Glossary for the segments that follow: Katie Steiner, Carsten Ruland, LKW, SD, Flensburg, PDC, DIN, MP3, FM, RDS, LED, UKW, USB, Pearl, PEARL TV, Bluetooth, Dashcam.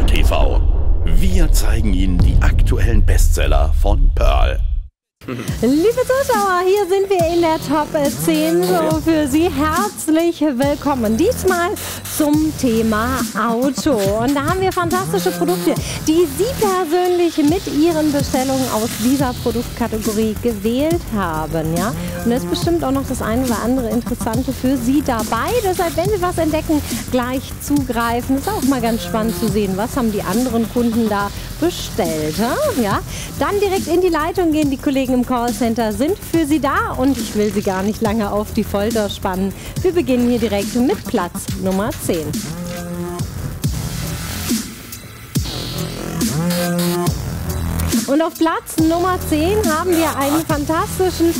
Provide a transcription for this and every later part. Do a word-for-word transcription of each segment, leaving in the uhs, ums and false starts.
Pearl T V. Wir zeigen Ihnen die aktuellen Bestseller von Pearl. Liebe Zuschauer, hier sind wir in der Top zehn so für Sie. Herzlich willkommen. Diesmal zum Thema Auto. Und da haben wir fantastische Produkte, die Sie persönlich mit Ihren Bestellungen aus dieser Produktkategorie gewählt haben. Ja? Und es ist bestimmt auch noch das eine oder andere Interessante für Sie dabei. Deshalb, wenn Sie was entdecken, gleich zugreifen. Ist auch mal ganz spannend zu sehen, was haben die anderen Kunden da bestellt. Ja? Dann direkt in die Leitung gehen. Die Kollegen im Callcenter sind für Sie da und ich will Sie gar nicht lange auf die Folter spannen. Wir beginnen hier direkt mit Platz Nummer zehn. Und auf Platz Nummer zehn haben wir einen fantastischen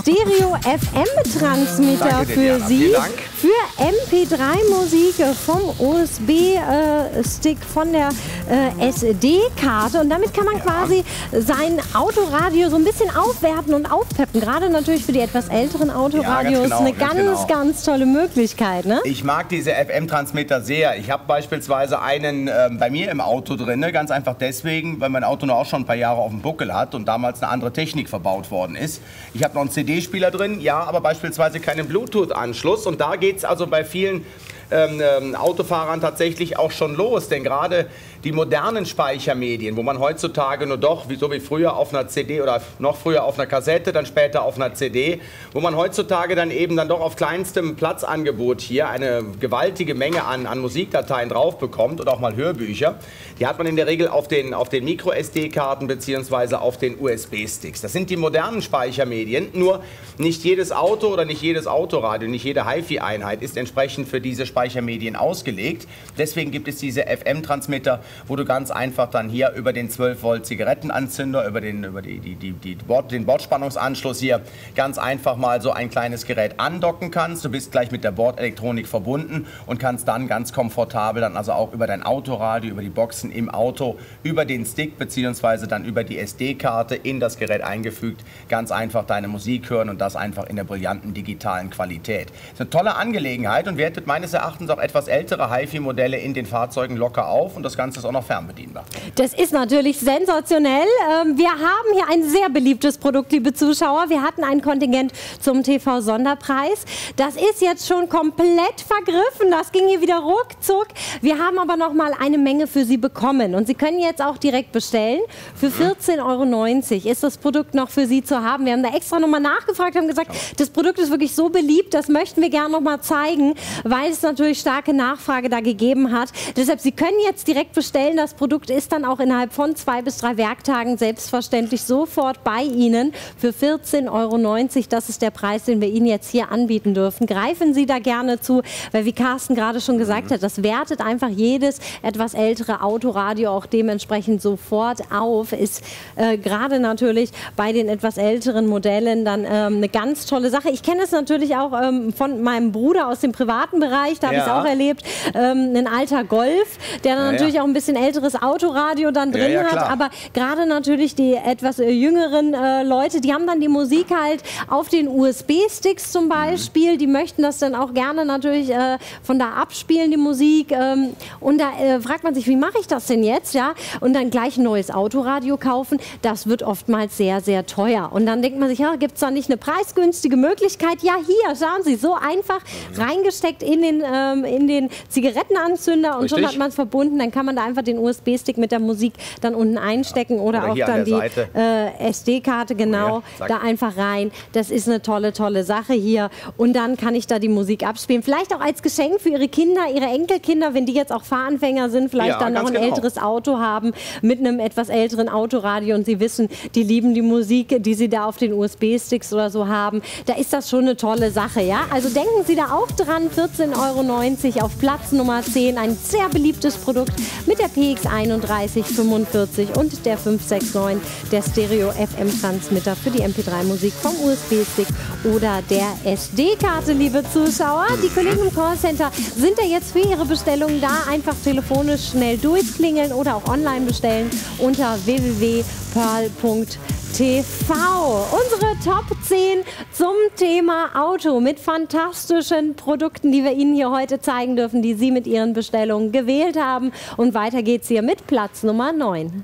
Stereo-F M-Transmitter für Sie. Für M P drei Musik vom U S B-Stick, von der äh, S D-Karte. Und damit kann man ja. quasi sein Autoradio so ein bisschen aufwerten und aufpeppen. Gerade natürlich für die etwas älteren Autoradios ja, genau, eine ganz, genau. ganz tolle Möglichkeit. Ne? Ich mag diese F M-Transmitter sehr. Ich habe beispielsweise einen äh, bei mir im Auto drin, ne? Ganz einfach deswegen, weil mein Auto noch auch schon ein paar Jahre auf dem Buckel hat und damals eine andere Technik verbaut worden ist. Ich habe noch einen C D-Spieler drin, ja, aber beispielsweise keinen Bluetooth-Anschluss. Und da geht es also bei vielen ähm, Autofahrern tatsächlich auch schon los. Denn gerade die modernen Speichermedien, wo man heutzutage nur doch, so wie früher auf einer C D oder noch früher auf einer Kassette, dann später auf einer C D, wo man heutzutage dann eben dann doch auf kleinstem Platzangebot hier eine gewaltige Menge an, an Musikdateien drauf bekommt und auch mal Hörbücher, die hat man in der Regel auf den, auf den Micro S D-Karten bzw. auf den U S B-Sticks. Das sind die modernen Speichermedien, nur nicht jedes Auto oder nicht jedes Autoradio, nicht jede Hi-Fi-Einheit ist entsprechend für diese Speichermedien ausgelegt. Deswegen gibt es diese F M-Transmitter, wo du ganz einfach dann hier über den zwölf Volt Zigarettenanzünder, über den, über die, die, die, die Bord, den Bordspannungsanschluss hier ganz einfach mal so ein kleines Gerät andocken kannst. Du bist gleich mit der Bordelektronik verbunden und kannst dann ganz komfortabel dann also auch über dein Autoradio, über die Boxen im Auto, über den Stick bzw. dann über die S D-Karte in das Gerät eingefügt, ganz einfach deine Musik hören und das einfach in der brillanten digitalen Qualität. Das ist eine tolle Angelegenheit und wertet meines Erachtens auch etwas ältere Hi-Fi-Modelle in den Fahrzeugen locker auf und das Ganze ist auch noch fernbedienbar. Das ist natürlich sensationell. Wir haben hier ein sehr beliebtes Produkt, liebe Zuschauer. Wir hatten ein Kontingent zum T V-Sonderpreis. Das ist jetzt schon komplett vergriffen. Das ging hier wieder ruckzuck. Wir haben aber noch mal eine Menge für Sie bekommen. Und Sie können jetzt auch direkt bestellen. Für vierzehn Euro neunzig ist das Produkt noch für Sie zu haben. Wir haben da extra nochmal nachgefragt, haben gesagt, das Produkt ist wirklich so beliebt, das möchten wir gerne noch mal zeigen, weil es natürlich starke Nachfrage da gegeben hat. Deshalb, Sie können jetzt direkt bestellen. Das Produkt ist dann auch innerhalb von zwei bis drei Werktagen selbstverständlich sofort bei Ihnen für vierzehn Euro neunzig. Das ist der Preis, den wir Ihnen jetzt hier anbieten dürfen. Greifen Sie da gerne zu, weil wie Carsten gerade schon gesagt hat, das wertet einfach jedes etwas ältere Autoradio auch dementsprechend sofort auf. Ist äh, gerade natürlich bei den etwas älteren Modellen dann ähm, eine ganz tolle Sache. Ich kenne es natürlich auch ähm, von meinem Bruder aus dem privaten Bereich, da habe ich es auch erlebt, ähm, ein alter Golf, der dann ja, natürlich auch ein bisschen älteres Autoradio dann drin ja, ja, hat, aber gerade natürlich die etwas jüngeren äh, Leute, die haben dann die Musik halt auf den U S B-Sticks zum Beispiel, mhm. die möchten das dann auch gerne natürlich äh, von da abspielen, die Musik, ähm, und da äh, fragt man sich, wie mache ich das denn jetzt, ja, und dann gleich ein neues Autoradio kaufen, das wird oftmals sehr, sehr teuer und dann denkt man sich, ja, gibt es da nicht eine preisgünstige Möglichkeit, ja, hier, schauen Sie, so einfach mhm. reingesteckt in den, ähm, in den Zigarettenanzünder und Richtig. schon hat man es verbunden, dann kann man da einfach den U S B-Stick mit der Musik dann unten einstecken ja. oder, oder auch dann die äh, S D-Karte, genau, ja, da einfach rein. Das ist eine tolle, tolle Sache hier. Und dann kann ich da die Musik abspielen. Vielleicht auch als Geschenk für Ihre Kinder, Ihre Enkelkinder, wenn die jetzt auch Fahranfänger sind, vielleicht ja, dann noch ein genau. älteres Auto haben mit einem etwas älteren Autoradio und Sie wissen, die lieben die Musik, die Sie da auf den U S B-Sticks oder so haben. Da ist das schon eine tolle Sache, ja? Also denken Sie da auch dran, vierzehn Euro neunzig auf Platz Nummer zehn, ein sehr beliebtes Produkt mit der P X einunddreißig fünfundvierzig und der fünf sechs neun, der Stereo-F M-Transmitter für die M P drei Musik vom U S B-Stick oder der S D-Karte, liebe Zuschauer. Die Kollegen im Callcenter sind ja jetzt für Ihre Bestellungen da. Einfach telefonisch schnell durchklingeln oder auch online bestellen unter w w w punkt pearl punkt de. T V. Unsere Top zehn zum Thema Auto mit fantastischen Produkten, die wir Ihnen hier heute zeigen dürfen, die Sie mit Ihren Bestellungen gewählt haben. Und weiter geht's hier mit Platz Nummer neun.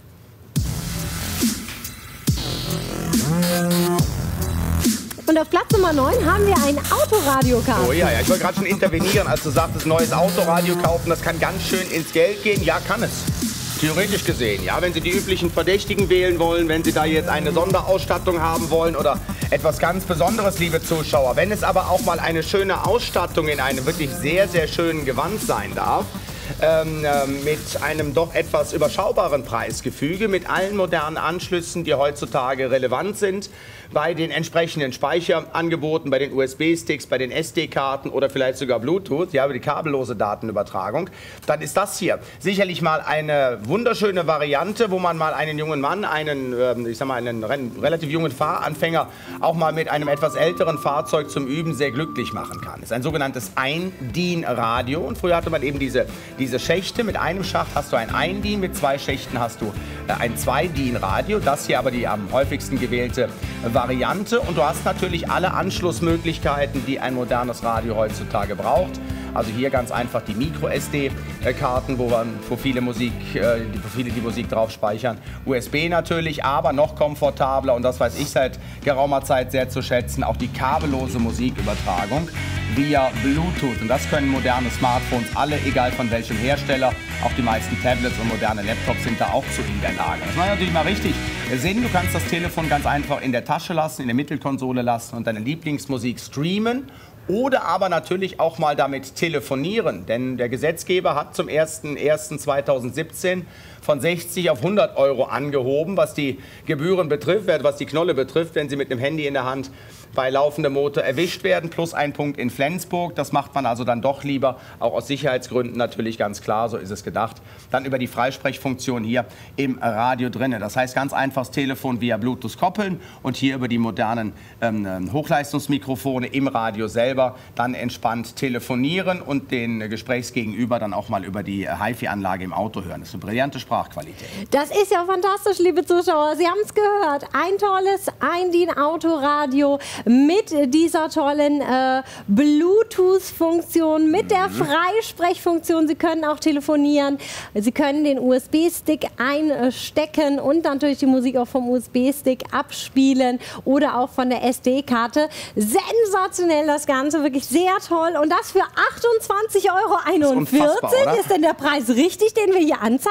Und auf Platz Nummer neun haben wir ein Autoradio, Carsten. Oh ja, ja, ich wollte gerade schon intervenieren, als du sagtest, neues Autoradio kaufen, das kann ganz schön ins Geld gehen. Ja, kann es. Theoretisch gesehen, ja, wenn Sie die üblichen Verdächtigen wählen wollen, wenn Sie da jetzt eine Sonderausstattung haben wollen oder etwas ganz Besonderes, liebe Zuschauer. Wenn es aber auch mal eine schöne Ausstattung in einem wirklich sehr, sehr schönen Gewand sein darf, ähm, äh, mit einem doch etwas überschaubaren Preisgefüge, mit allen modernen Anschlüssen, die heutzutage relevant sind, bei den entsprechenden Speicherangeboten, bei den U S B-Sticks, bei den S D-Karten oder vielleicht sogar Bluetooth, ja, über die kabellose Datenübertragung, dann ist das hier sicherlich mal eine wunderschöne Variante, wo man mal einen jungen Mann, einen, ich sag mal, einen relativ jungen Fahranfänger auch mal mit einem etwas älteren Fahrzeug zum Üben sehr glücklich machen kann. Das ist ein sogenanntes Ein-DIN-Radio und früher hatte man eben diese, diese Schächte. Mit einem Schacht hast du ein Ein-DIN, mit zwei Schächten hast du ein Zwei-DIN-Radio. Das hier aber die am häufigsten gewählte Variante und du hast natürlich alle Anschlussmöglichkeiten, die ein modernes Radio heutzutage braucht. Also hier ganz einfach die Micro S D-Karten, wo man für viele, Musik, für viele die Musik drauf speichern. U S B natürlich, aber noch komfortabler und das weiß ich seit geraumer Zeit sehr zu schätzen, auch die kabellose Musikübertragung via Bluetooth. Und das können moderne Smartphones alle, egal von welchem Hersteller. Auch die meisten Tablets und moderne Laptops sind da auch zu in der Lage. Das macht natürlich mal richtig Sinn. Du kannst das Telefon ganz einfach in der Tasche lassen, in der Mittelkonsole lassen und deine Lieblingsmusik streamen. Oder aber natürlich auch mal damit telefonieren, denn der Gesetzgeber hat zum ersten ersten zweitausendsiebzehn von sechzig auf hundert Euro angehoben, was die Gebühren betrifft, was die Knolle betrifft, wenn Sie mit einem Handy in der Hand bei laufendem Motor erwischt werden, plus ein Punkt in Flensburg. Das macht man also dann doch lieber, auch aus Sicherheitsgründen natürlich ganz klar, so ist es gedacht, dann über die Freisprechfunktion hier im Radio drinne. Das heißt, ganz einfach das Telefon via Bluetooth koppeln und hier über die modernen ähm, Hochleistungsmikrofone im Radio selber dann entspannt telefonieren und den Gesprächsgegenüber dann auch mal über die Hi-Fi-Anlage im Auto hören. Das ist eine brillante Sprachqualität. Das ist ja fantastisch, liebe Zuschauer. Sie haben es gehört. Ein tolles Ein-DIN-Autoradio mit dieser tollen äh, Bluetooth-Funktion, mit mhm. der Freisprechfunktion. Sie können auch telefonieren. Sie können den U S B-Stick einstecken und natürlich die Musik auch vom U S B-Stick abspielen oder auch von der S D-Karte. Sensationell das Ganze. Wirklich sehr toll und das für achtundzwanzig Euro einundvierzig. Ist denn der Preis richtig, den wir hier anzeigen,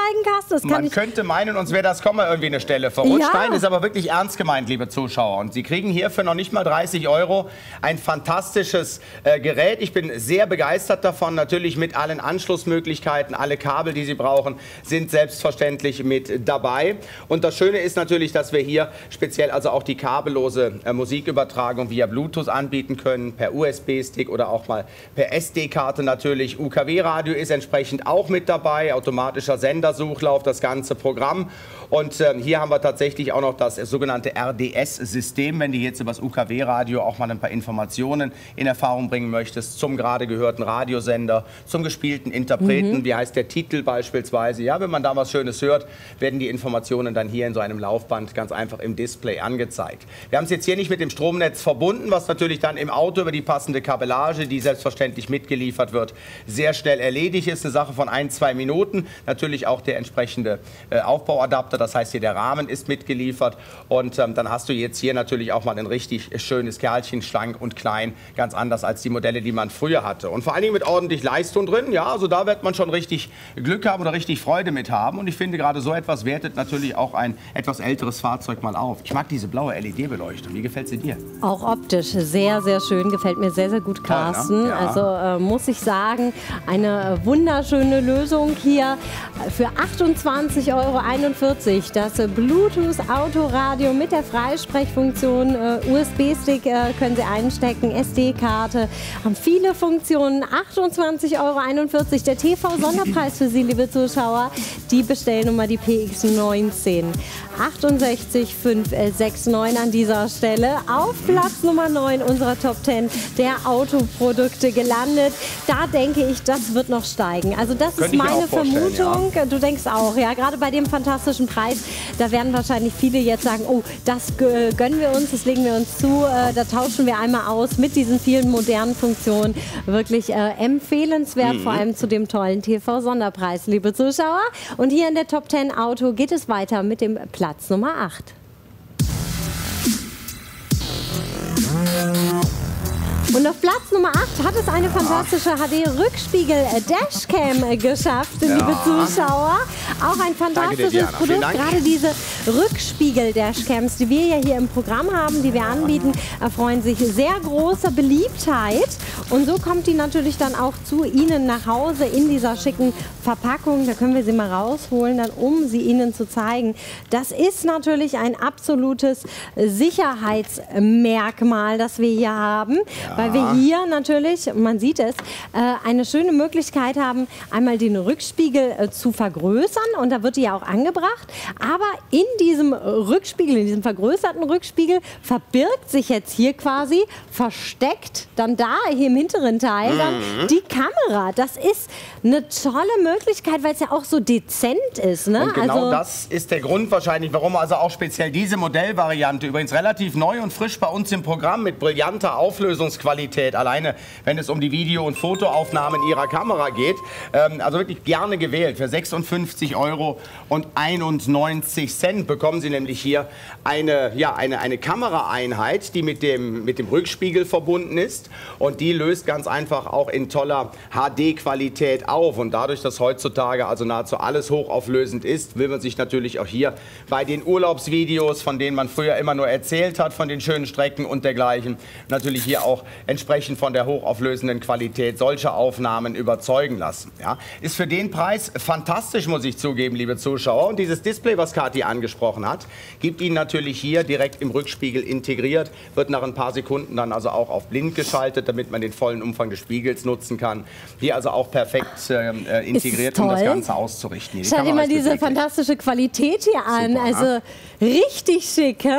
Carsten? Man könnte meinen, uns wäre das Komma irgendwie eine Stelle verrutscht. Nein, ja. Ist aber wirklich ernst gemeint, liebe Zuschauer. Und Sie kriegen hierfür noch nicht mal dreißig Euro ein fantastisches äh, Gerät. Ich bin sehr begeistert davon. Natürlich mit allen Anschlussmöglichkeiten, alle Kabel, die Sie brauchen, sind selbstverständlich mit dabei. Und das Schöne ist natürlich, dass wir hier speziell also auch die kabellose äh, Musikübertragung via Bluetooth anbieten können, per U S B. U S B-Stick oder auch mal per S D-Karte natürlich. U K W-Radio ist entsprechend auch mit dabei, automatischer Sendersuchlauf, das ganze Programm. Und äh, hier haben wir tatsächlich auch noch das sogenannte R D S-System. Wenn du jetzt über das U K W-Radio auch mal ein paar Informationen in Erfahrung bringen möchtest, zum gerade gehörten Radiosender, zum gespielten Interpreten, mhm. wie heißt der Titel beispielsweise. Ja, wenn man da was Schönes hört, werden die Informationen dann hier in so einem Laufband ganz einfach im Display angezeigt. Wir haben es jetzt hier nicht mit dem Stromnetz verbunden, was natürlich dann im Auto über die passende Kabellage, die selbstverständlich mitgeliefert wird, sehr schnell erledigt ist. Eine Sache von ein, zwei Minuten. Natürlich auch der entsprechende äh, Aufbauadapter, das heißt hier der Rahmen ist mitgeliefert und ähm, dann hast du jetzt hier natürlich auch mal ein richtig schönes Kerlchen, schlank und klein, ganz anders als die Modelle, die man früher hatte. Und vor allen Dingen mit ordentlich Leistung drin, ja, also da wird man schon richtig Glück haben oder richtig Freude mit haben und ich finde gerade so etwas wertet natürlich auch ein etwas älteres Fahrzeug mal auf. Ich mag diese blaue L E D-Beleuchtung, wie gefällt sie dir? Auch optisch sehr, sehr schön, gefällt mir sehr, sehr gut, Carsten. Ja, ja. Also äh, muss ich sagen, eine wunderschöne Lösung hier für achtundzwanzig Euro einundvierzig. Das äh, Bluetooth-Autoradio mit der Freisprechfunktion, äh, U S B-Stick äh, können Sie einstecken, S D-Karte, haben viele Funktionen. achtundzwanzig Euro einundvierzig. Der T V-Sonderpreis für Sie, liebe Zuschauer, die Bestellnummer, die P X neunzehn. achtundsechzig fünf sechs neun an dieser Stelle. Auf Platz Nummer neun unserer Top zehn der Autoprodukte gelandet. Da denke ich, das wird noch steigen. Also das ist meine Vermutung. Ja. Du denkst auch, ja, gerade bei dem fantastischen Preis. Da werden wahrscheinlich viele jetzt sagen, oh, das gönnen wir uns, das legen wir uns zu. Da tauschen wir einmal aus mit diesen vielen modernen Funktionen. Wirklich äh, empfehlenswert, mhm. vor allem zu dem tollen T V-Sonderpreis, liebe Zuschauer. Und hier in der Top zehn Auto geht es weiter mit dem Platz Nummer acht. Und auf Platz Nummer acht hat es eine fantastische H D-Rückspiegel-Dashcam geschafft, ja. liebe Zuschauer. Auch ein fantastisches dir, Produkt, gerade diese Rückspiegel-Dashcams, die wir ja hier im Programm haben, die wir anbieten, erfreuen sich sehr großer Beliebtheit. Und so kommt die natürlich dann auch zu Ihnen nach Hause in dieser schicken Verpackung. Da können wir sie mal rausholen, dann um sie Ihnen zu zeigen. Das ist natürlich ein absolutes Sicherheitsmerkmal, das wir hier haben. Ja. Weil wir hier natürlich, man sieht es, eine schöne Möglichkeit haben, einmal den Rückspiegel zu vergrößern. Und da wird die ja auch angebracht. Aber in diesem Rückspiegel, in diesem vergrößerten Rückspiegel, verbirgt sich jetzt hier quasi, versteckt dann da hier im hinteren Teil dann mhm. die Kamera. Das ist eine tolle Möglichkeit, weil es ja auch so dezent ist. Ne? Und genau also das ist der Grund wahrscheinlich, warum also auch speziell diese Modellvariante, übrigens relativ neu und frisch bei uns im Programm mit brillanter Auflösung, Qualität, alleine wenn es um die Video- und Fotoaufnahmen Ihrer Kamera geht. Ähm, also wirklich gerne gewählt. Für sechsundfünfzig Euro und einundneunzig Cent bekommen Sie nämlich hier eine, ja, eine, eine Kameraeinheit, die mit dem, mit dem Rückspiegel verbunden ist. Und die löst ganz einfach auch in toller H D-Qualität auf. Und dadurch, dass heutzutage also nahezu alles hochauflösend ist, will man sich natürlich auch hier bei den Urlaubsvideos, von denen man früher immer nur erzählt hat, von den schönen Strecken und dergleichen, natürlich hier auch auch entsprechend von der hochauflösenden Qualität solcher Aufnahmen überzeugen lassen. Ja, ist für den Preis fantastisch, muss ich zugeben, liebe Zuschauer. Und dieses Display, was Kathi angesprochen hat, gibt Ihnen natürlich hier direkt im Rückspiegel integriert, wird nach ein paar Sekunden dann also auch auf blind geschaltet, damit man den vollen Umfang des Spiegels nutzen kann. Hier also auch perfekt äh, integriert, um das Ganze auszurichten. Die Schaut dir mal diese fantastische Qualität hier an. Super, also ja? richtig schick, hä?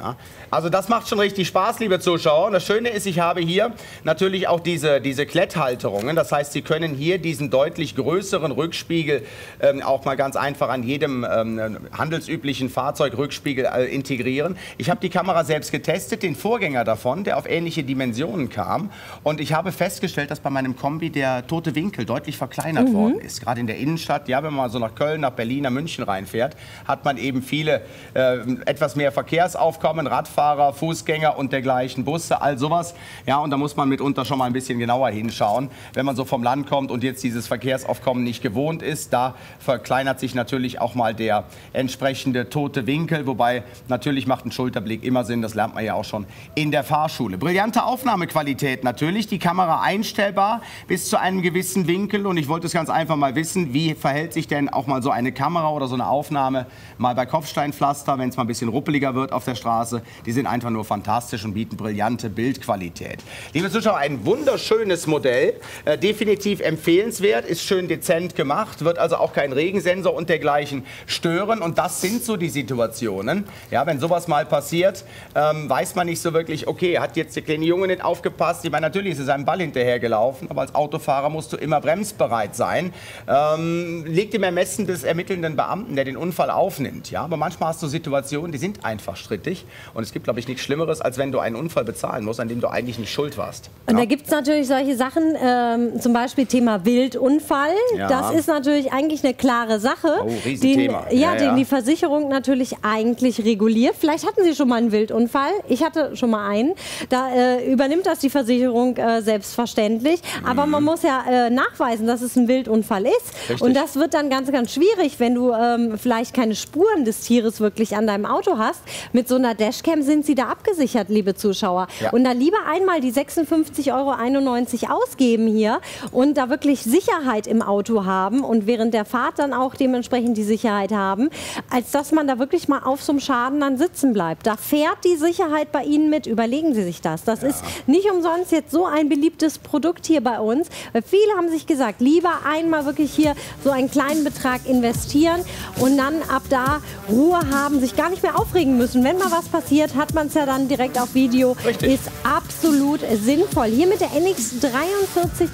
Ja. Also das macht schon richtig Spaß, liebe Zuschauer. Und das Schöne ist, ich habe hier natürlich auch diese, diese Kletthalterungen. Das heißt, Sie können hier diesen deutlich größeren Rückspiegel ähm, auch mal ganz einfach an jedem ähm, handelsüblichen Fahrzeugrückspiegel äh, integrieren. Ich habe die Kamera selbst getestet, den Vorgänger davon, der auf ähnliche Dimensionen kam. Und ich habe festgestellt, dass bei meinem Kombi der tote Winkel deutlich verkleinert mhm. worden ist. Gerade in der Innenstadt, ja, wenn man so nach Köln, nach Berlin, nach München reinfährt, hat man eben viele, äh, etwas mehr Verkehrsaufkommen, Radfahrer, Fußgänger und dergleichen, Busse, all sowas. Ja, und da muss man mitunter schon mal ein bisschen genauer hinschauen. Wenn man so vom Land kommt und jetzt dieses Verkehrsaufkommen nicht gewohnt ist, da verkleinert sich natürlich auch mal der entsprechende tote Winkel. Wobei natürlich macht ein Schulterblick immer Sinn, das lernt man ja auch schon in der Fahrschule. Brillante Aufnahmequalität natürlich, die Kamera einstellbar bis zu einem gewissen Winkel. Und ich wollte es ganz einfach mal wissen, wie verhält sich denn auch mal so eine Kamera oder so eine Aufnahme mal bei Kopfsteinpflaster, wenn es mal ein bisschen ruppeliger wird auf der Straße. Die sind einfach nur fantastisch und bieten brillante Bildqualität. Liebe Zuschauer, ein wunderschönes Modell, äh, definitiv empfehlenswert, ist schön dezent gemacht, wird also auch kein Regensensor und dergleichen stören. Und das sind so die Situationen, ja, wenn sowas mal passiert, ähm, weiß man nicht so wirklich, okay, hat jetzt der kleine Junge nicht aufgepasst. Ich meine, natürlich ist er seinem Ball hinterhergelaufen, aber als Autofahrer musst du immer bremsbereit sein. Ähm, liegt im Ermessen des ermittelnden Beamten, der den Unfall aufnimmt. Ja? Aber manchmal hast du Situationen, die sind einfach strittig. Und es gibt, glaube ich, nichts Schlimmeres, als wenn du einen Unfall bezahlen musst, an dem du eigentlich nicht schuld warst. Und ja. da gibt es natürlich solche Sachen, ähm, zum Beispiel Thema Wildunfall. Ja. Das ist natürlich eigentlich eine klare Sache, oh, Riesenthema. Den, ja, ja, ja. den die Versicherung natürlich eigentlich reguliert. Vielleicht hatten Sie schon mal einen Wildunfall. Ich hatte schon mal einen. Da äh, übernimmt das die Versicherung äh, selbstverständlich. Mhm. Aber man muss ja äh, nachweisen, dass es ein Wildunfall ist. Richtig. Und das wird dann ganz, ganz schwierig, wenn du ähm, vielleicht keine Spuren des Tieres wirklich an deinem Auto hast. Mit so einer Dashcam sind Sie da abgesichert, liebe Zuschauer. Ja. Und da lieber einmal die sechsundfünfzig Euro einundneunzig ausgeben hier und da wirklich Sicherheit im Auto haben und während der Fahrt dann auch dementsprechend die Sicherheit haben, als dass man da wirklich mal auf so einem Schaden dann sitzen bleibt. Da fährt die Sicherheit bei Ihnen mit. Überlegen Sie sich das. Das ja. ist nicht umsonst jetzt so ein beliebtes Produkt hier bei uns. Weil viele haben sich gesagt, lieber einmal wirklich hier so einen kleinen Betrag investieren und dann ab da Ruhe haben, sich gar nicht mehr aufregen müssen. Wenn mal was passiert, hat, hat man es ja dann direkt auf Video. Richtig. Ist absolut sinnvoll. Hier mit der N X vier drei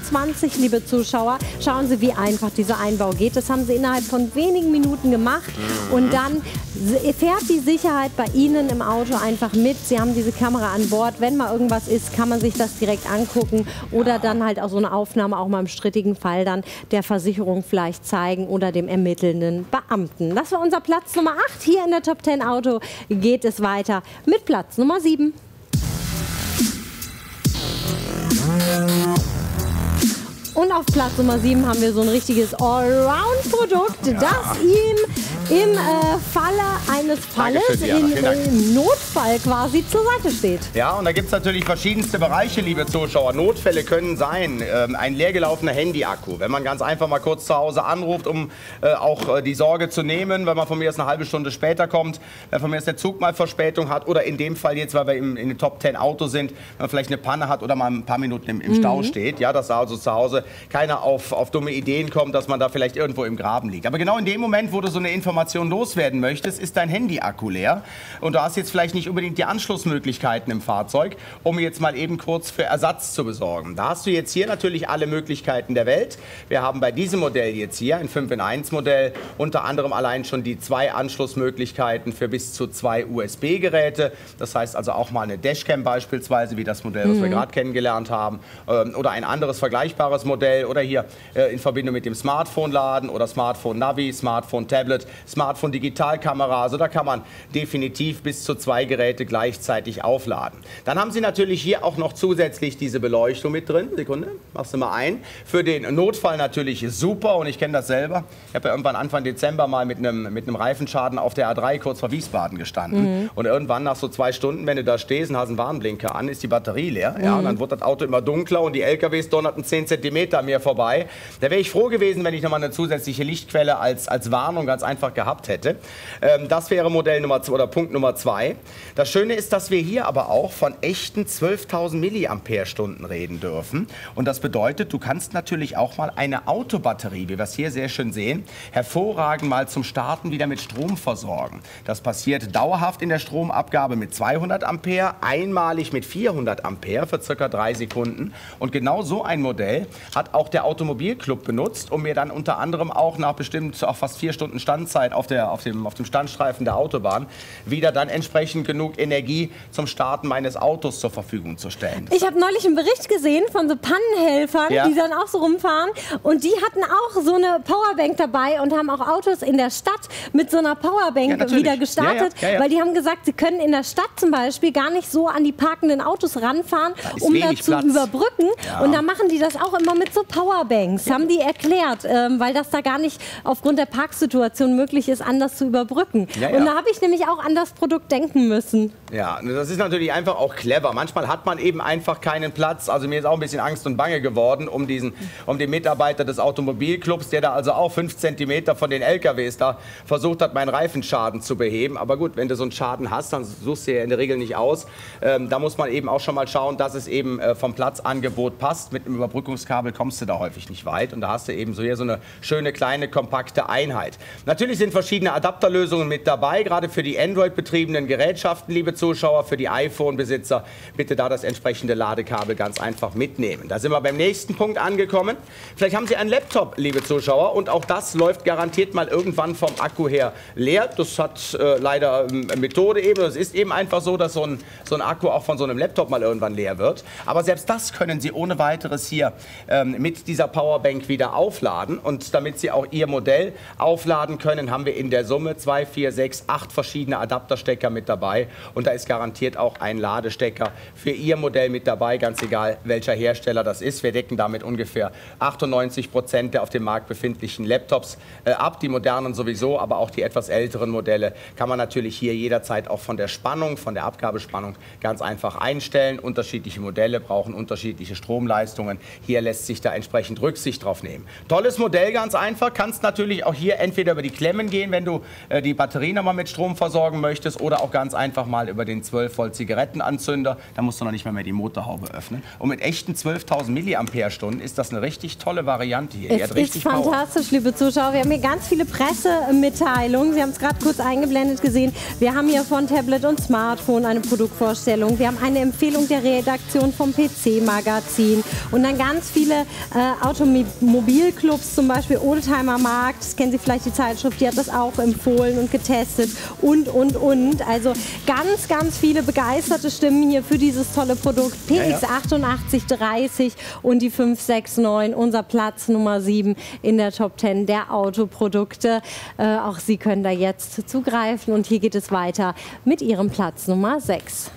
zwei null, liebe Zuschauer, schauen Sie, wie einfach dieser Einbau geht. Das haben Sie innerhalb von wenigen Minuten gemacht. Mhm. Und dann fährt die Sicherheit bei Ihnen im Auto einfach mit. Sie haben diese Kamera an Bord. Wenn mal irgendwas ist, kann man sich das direkt angucken oder ja. dann halt auch so eine Aufnahme auch mal im strittigen Fall dann der Versicherung vielleicht zeigen oder dem ermittelnden Beamten. Das war unser Platz Nummer acht. Hier in der Top zehn Auto geht es weiter mit Platz Nummer sieben. Und auf Platz Nummer sieben haben wir so ein richtiges Allround-Produkt, ja. das ihm im äh, Falle eines Falles, im äh, Notfall quasi zur Seite steht. Ja, und da gibt es natürlich verschiedenste Bereiche, liebe Zuschauer. Notfälle können sein, ähm, ein leergelaufener Handy-Akku, wenn man ganz einfach mal kurz zu Hause anruft, um äh, auch äh, die Sorge zu nehmen, wenn man von mir erst eine halbe Stunde später kommt, wenn von mir erst der Zug mal Verspätung hat oder in dem Fall jetzt, weil wir im, in den Top zehn Auto sind, wenn man vielleicht eine Panne hat oder mal ein paar Minuten im, im Stau mhm. steht, ja, dass also zu Hause keiner auf, auf dumme Ideen kommt, dass man da vielleicht irgendwo im Graben liegt. Aber genau in dem Moment, wo du so eine Information loswerden möchtest, ist dein Handy-Akku leer und du hast jetzt vielleicht nicht unbedingt die Anschlussmöglichkeiten im Fahrzeug, um jetzt mal eben kurz für Ersatz zu besorgen. Da hast du jetzt hier natürlich alle Möglichkeiten der Welt. Wir haben bei diesem Modell jetzt hier, ein fünf in eins Modell, unter anderem allein schon die zwei Anschlussmöglichkeiten für bis zu zwei U S B-Geräte. Das heißt also auch mal eine Dashcam beispielsweise, wie das Modell, das mhm. wir gerade kennengelernt haben, oder ein anderes vergleichbares Modell. Oder hier äh, in Verbindung mit dem Smartphone laden oder Smartphone Navi, Smartphone Tablet, Smartphone Digitalkamera. Also da kann man definitiv bis zu zwei Geräte gleichzeitig aufladen. Dann haben Sie natürlich hier auch noch zusätzlich diese Beleuchtung mit drin. Sekunde, machst du mal ein. Für den Notfall natürlich super und ich kenne das selber. Ich habe ja irgendwann Anfang Dezember mal mit einem mit einem Reifenschaden auf der A drei kurz vor Wiesbaden gestanden. Mhm. Und irgendwann nach so zwei Stunden, wenn du da stehst und hast einen Warnblinker an, ist die Batterie leer. Mhm. Ja, und dann wird das Auto immer dunkler und die L K Ws donnerten zehn Zentimeter an mir vorbei. Da wäre ich froh gewesen, wenn ich nochmal eine zusätzliche Lichtquelle als, als Warnung ganz einfach gehabt hätte. Ähm, das wäre Modell Nummer zwei oder Punkt Nummer zwei. Das Schöne ist, dass wir hier aber auch von echten zwölftausend Milliampere-Stunden reden dürfen. Und das bedeutet, du kannst natürlich auch mal eine Autobatterie, wie wir es hier sehr schön sehen, hervorragend mal zum Starten wieder mit Strom versorgen. Das passiert dauerhaft in der Stromabgabe mit zweihundert Ampere, einmalig mit vierhundert Ampere für circa drei Sekunden. Und genau so ein Modell hat hat auch der Automobilclub benutzt, um mir dann unter anderem auch nach bestimmt auch fast vier Stunden Standzeit auf, der, auf, dem, auf dem Standstreifen der Autobahn wieder dann entsprechend genug Energie zum Starten meines Autos zur Verfügung zu stellen. Ich habe neulich einen Bericht gesehen von so Pannenhelfern, ja. die dann auch so rumfahren und die hatten auch so eine Powerbank dabei und haben auch Autos in der Stadt mit so einer Powerbank ja, wieder gestartet, ja, ja. Ja, ja. weil die haben gesagt, sie können in der Stadt zum Beispiel gar nicht so an die parkenden Autos ranfahren, da um da zu überbrücken ja. und da machen die das auch immer mit so Powerbanks, haben die erklärt, ähm, weil das da gar nicht aufgrund der Parksituation möglich ist, anders zu überbrücken. Ja, ja. Und da habe ich nämlich auch an das Produkt denken müssen. Ja, das ist natürlich einfach auch clever. Manchmal hat man eben einfach keinen Platz. Also mir ist auch ein bisschen Angst und Bange geworden um diesen, um den Mitarbeiter des Automobilclubs, der da also auch fünf Zentimeter von den L K Ws da versucht hat, meinen Reifenschaden zu beheben. Aber gut, wenn du so einen Schaden hast, dann suchst du ja in der Regel nicht aus. Ähm, da muss man eben auch schon mal schauen, dass es eben äh, vom Platzangebot passt. Mit einem Überbrückungskabel kommst du da häufig nicht weit und da hast du eben so hier so eine schöne, kleine, kompakte Einheit. Natürlich sind verschiedene Adapterlösungen mit dabei, gerade für die Android-betriebenen Gerätschaften, liebe Zuschauer, für die iPhone-Besitzer, bitte da das entsprechende Ladekabel ganz einfach mitnehmen. Da sind wir beim nächsten Punkt angekommen. Vielleicht haben Sie einen Laptop, liebe Zuschauer, und auch das läuft garantiert mal irgendwann vom Akku her leer. Das hat äh, leider äh, Methode eben. Es ist eben einfach so, dass so ein, so ein Akku auch von so einem Laptop mal irgendwann leer wird. Aber selbst das können Sie ohne weiteres hier ähm, mit dieser Powerbank wieder aufladen. Und damit Sie auch Ihr Modell aufladen können, haben wir in der Summe zwei, vier, sechs, acht verschiedene Adapterstecker mit dabei. Und da ist garantiert auch ein Ladestecker für Ihr Modell mit dabei, ganz egal welcher Hersteller das ist. Wir decken damit ungefähr achtundneunzig Prozent der auf dem Markt befindlichen Laptops äh, ab. Die modernen sowieso, aber auch die etwas älteren Modelle kann man natürlich hier jederzeit auch von der Spannung, von der Abgabespannung ganz einfach einstellen. Unterschiedliche Modelle brauchen unterschiedliche Stromleistungen. Hier lässt sich da entsprechend Rücksicht drauf nehmen. Tolles Modell, ganz einfach. Kannst natürlich auch hier entweder über die Klemme Themen gehen, wenn du äh, die Batterie nochmal mit Strom versorgen möchtest, oder auch ganz einfach mal über den zwölf Volt Zigarettenanzünder. Da musst du noch nicht mal mehr die Motorhaube öffnen. Und mit echten zwölftausend Milliampere-Stunden ist das eine richtig tolle Variante hier. Es ist fantastisch, Power. Liebe Zuschauer. Wir haben hier ganz viele Pressemitteilungen. Sie haben es gerade kurz eingeblendet gesehen. Wir haben hier von Tablet und Smartphone eine Produktvorstellung. Wir haben eine Empfehlung der Redaktion vom P C-Magazin. Und dann ganz viele äh, Automobilclubs, zum Beispiel Oldtimer Markt. Das kennen Sie vielleicht, die Zeitschrift, die hat das auch empfohlen und getestet. Und, und, und. Also ganz, ganz viele begeisterte Stimmen hier für dieses tolle Produkt. P X acht acht drei null und die fünf sechs neun, unser Platz Nummer sieben in der Top zehn der Autoprodukte. Äh, auch Sie können da jetzt zugreifen. Und hier geht es weiter mit Ihrem Platz Nummer sechs.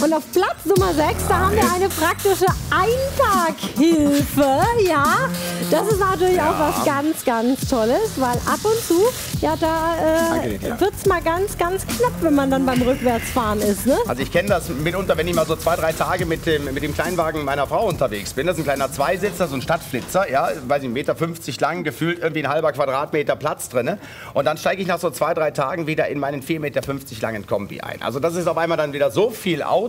Und auf Platz Nummer sechs, da haben wir eine praktische Einparkhilfe, ja. Das ist natürlich ja. auch was ganz, ganz Tolles, weil ab und zu, ja, da äh, wird es mal ganz, ganz knapp, wenn man dann beim Rückwärtsfahren ist, ne? Also ich kenne das mitunter, wenn ich mal so zwei, drei Tage mit dem, mit dem Kleinwagen meiner Frau unterwegs bin. Das ist ein kleiner Zweisitzer, so ein Stadtflitzer, ja, weiß ich, ein Meter fünfzig lang, gefühlt irgendwie ein halber Quadratmeter Platz drin. Ne? Und dann steige ich nach so zwei, drei Tagen wieder in meinen vier Meter fünfzig langen Kombi ein. Also das ist auf einmal dann wieder so viel Auto,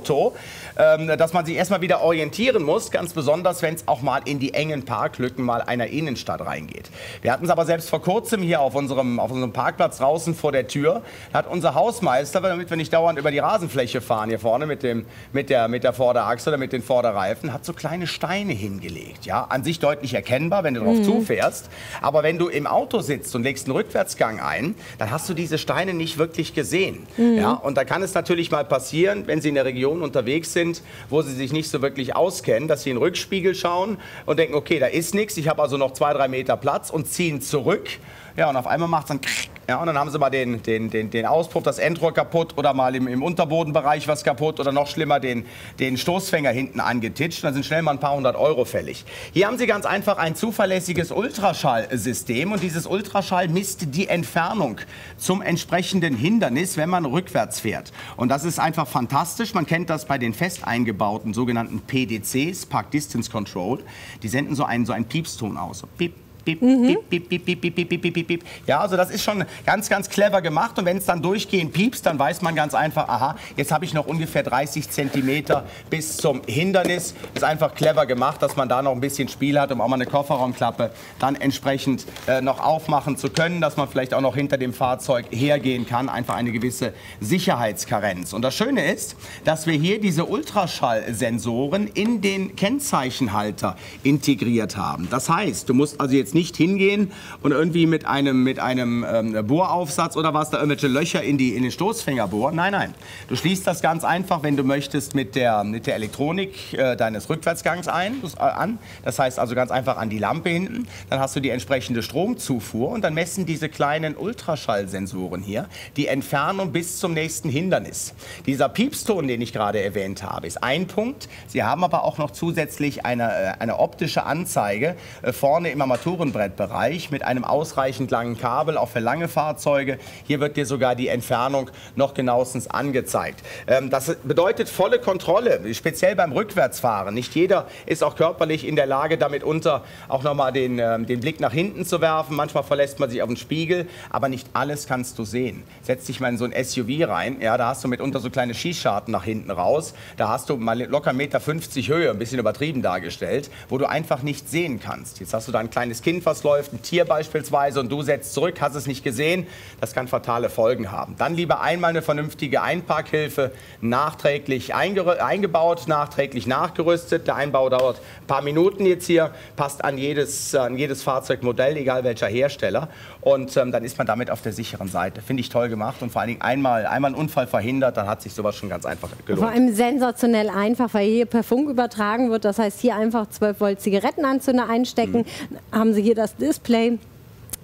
dass man sich erstmal wieder orientieren muss, ganz besonders, wenn es auch mal in die engen Parklücken mal einer Innenstadt reingeht. Wir hatten es aber selbst vor kurzem hier auf unserem, auf unserem Parkplatz draußen vor der Tür, hat unser Hausmeister, damit wir nicht dauernd über die Rasenfläche fahren hier vorne mit, dem, mit, der, mit der Vorderachse oder mit den Vorderreifen, hat so kleine Steine hingelegt. Ja? An sich deutlich erkennbar, wenn du drauf mhm. zufährst, aber wenn du im Auto sitzt und legst einen Rückwärtsgang ein, dann hast du diese Steine nicht wirklich gesehen. Mhm. Ja? Und da kann es natürlich mal passieren, wenn sie in der Region unterwegs sind, wo sie sich nicht so wirklich auskennen, dass sie in den Rückspiegel schauen und denken, okay, da ist nichts, ich habe also noch zwei, drei Meter Platz, und ziehen zurück. Ja, und auf einmal macht es dann... Ja, und dann haben sie mal den, den, den, den Auspuff, das Endrohr kaputt oder mal im, im Unterbodenbereich was kaputt oder noch schlimmer den, den Stoßfänger hinten angetitscht. Dann sind schnell mal ein paar hundert Euro fällig. Hier haben Sie ganz einfach ein zuverlässiges Ultraschallsystem, und dieses Ultraschall misst die Entfernung zum entsprechenden Hindernis, wenn man rückwärts fährt. Und das ist einfach fantastisch. Man kennt das bei den fest eingebauten sogenannten P D Cs, Park Distance Control. Die senden so einen, so einen Piepston aus. So piep. Piep, mhm. piep, piep, piep, piep, piep, piep, piep. Ja, also das ist schon ganz, ganz clever gemacht. Und wenn es dann durchgehend piepst, dann weiß man ganz einfach, aha, jetzt habe ich noch ungefähr dreißig Zentimeter bis zum Hindernis. Ist einfach clever gemacht, dass man da noch ein bisschen Spiel hat, um auch mal eine Kofferraumklappe dann entsprechend äh, noch aufmachen zu können, dass man vielleicht auch noch hinter dem Fahrzeug hergehen kann. Einfach eine gewisse Sicherheitskarenz. Und das Schöne ist, dass wir hier diese Ultraschallsensoren in den Kennzeichenhalter integriert haben. Das heißt, du musst also jetzt nicht hingehen und irgendwie mit einem, mit einem ähm, Bohraufsatz oder was, da irgendwelche Löcher in, die, in den Stoßfänger bohren. Nein, nein. Du schließt das ganz einfach, wenn du möchtest, mit der, mit der Elektronik äh, deines Rückwärtsgangs ein, äh, an. Das heißt also ganz einfach an die Lampe hinten. Dann hast du die entsprechende Stromzufuhr, und dann messen diese kleinen Ultraschallsensoren hier die Entfernung bis zum nächsten Hindernis. Dieser Piepston, den ich gerade erwähnt habe, ist ein Punkt. Sie haben aber auch noch zusätzlich eine, eine optische Anzeige äh, vorne im Armatur Tourenbrettbereich mit einem ausreichend langen Kabel, auch für lange Fahrzeuge. Hier wird dir sogar die Entfernung noch genauestens angezeigt. Ähm, das bedeutet volle Kontrolle, speziell beim Rückwärtsfahren. Nicht jeder ist auch körperlich in der Lage, damit unter auch nochmal den, ähm, den Blick nach hinten zu werfen. Manchmal verlässt man sich auf den Spiegel, aber nicht alles kannst du sehen. Setz dich mal in so ein S U V rein, ja, da hast du mitunter so kleine Schießscharten nach hinten raus. Da hast du mal locker ein Meter fünfzig Höhe, ein bisschen übertrieben dargestellt, wo du einfach nicht sehen kannst. Jetzt hast du da ein kleines Kind, was läuft, ein Tier beispielsweise, und du setzt zurück, hast es nicht gesehen, das kann fatale Folgen haben. Dann lieber einmal eine vernünftige Einparkhilfe, nachträglich eingebaut, nachträglich nachgerüstet. Der Einbau dauert ein paar Minuten jetzt hier, passt an jedes, an jedes Fahrzeugmodell, egal welcher Hersteller, und ähm, dann ist man damit auf der sicheren Seite. Finde ich toll gemacht, und vor allen Dingen einmal, einmal einen Unfall verhindert, dann hat sich sowas schon ganz einfach gelohnt. Vor allem sensationell einfach, weil hier per Funk übertragen wird, das heißt hier einfach zwölf Volt Zigarettenanzünder einstecken, mhm. haben Sie hier das Display.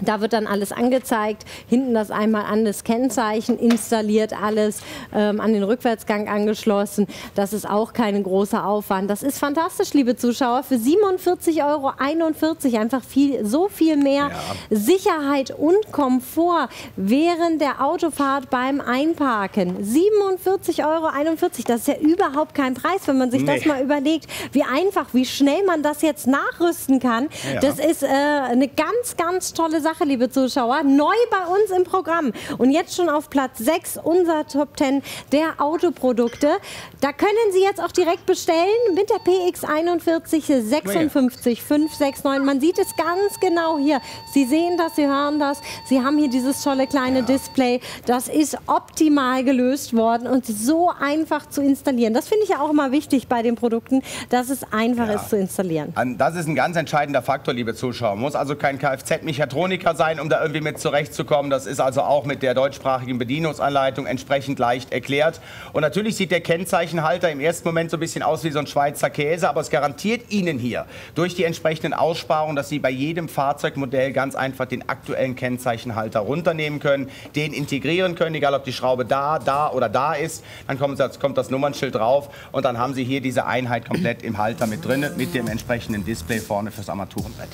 Da wird dann alles angezeigt, hinten das einmal an das Kennzeichen, installiert alles, ähm, an den Rückwärtsgang angeschlossen. Das ist auch kein großer Aufwand. Das ist fantastisch, liebe Zuschauer, für siebenundvierzig Euro einundvierzig einfach viel, so viel mehr ja. Sicherheit und Komfort während der Autofahrt beim Einparken. siebenundvierzig Euro einundvierzig, das ist ja überhaupt kein Preis, wenn man sich nee. das mal überlegt, wie einfach, wie schnell man das jetzt nachrüsten kann. Ja. Das ist äh, eine ganz, ganz tolle Sache. Sache, liebe Zuschauer, neu bei uns im Programm und jetzt schon auf Platz sechs unser Top zehn der Autoprodukte. Da können Sie jetzt auch direkt bestellen mit der P X einundvierzig fünf sechs neun. Man sieht es ganz genau hier. Sie sehen das, Sie hören das. Sie haben hier dieses tolle kleine ja. Display. Das ist optimal gelöst worden und so einfach zu installieren. Das finde ich ja auch immer wichtig bei den Produkten, dass es einfach ja. ist zu installieren. Das ist ein ganz entscheidender Faktor, liebe Zuschauer. Muss also kein Kfz-Mechatroniker sein, um da irgendwie mit zurechtzukommen. Das ist also auch mit der deutschsprachigen Bedienungsanleitung entsprechend leicht erklärt. Und natürlich sieht der Kennzeichenhalter im ersten Moment so ein bisschen aus wie so ein Schweizer Käse, aber es garantiert Ihnen hier durch die entsprechenden Aussparungen, dass Sie bei jedem Fahrzeugmodell ganz einfach den aktuellen Kennzeichenhalter runternehmen können, den integrieren können, egal ob die Schraube da, da oder da ist. Dann kommt das, kommt das Nummernschild drauf und dann haben Sie hier diese Einheit komplett im Halter mit drin, mit dem entsprechenden Display vorne fürs Armaturenbrett.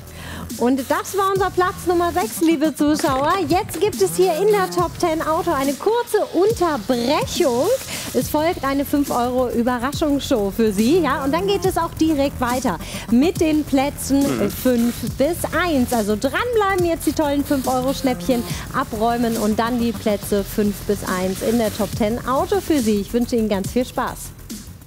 Und das war unser Platz Nummer sechs, liebe Zuschauer. Jetzt gibt es hier in der Top zehn Auto eine kurze Unterbrechung. Es folgt eine fünf Euro Überraschungsshow für Sie. Ja? Und dann geht es auch direkt weiter mit den Plätzen fünf bis eins. Also dranbleiben, jetzt die tollen fünf Euro Schnäppchen abräumen und dann die Plätze fünf bis eins in der Top zehn Auto für Sie. Ich wünsche Ihnen ganz viel Spaß.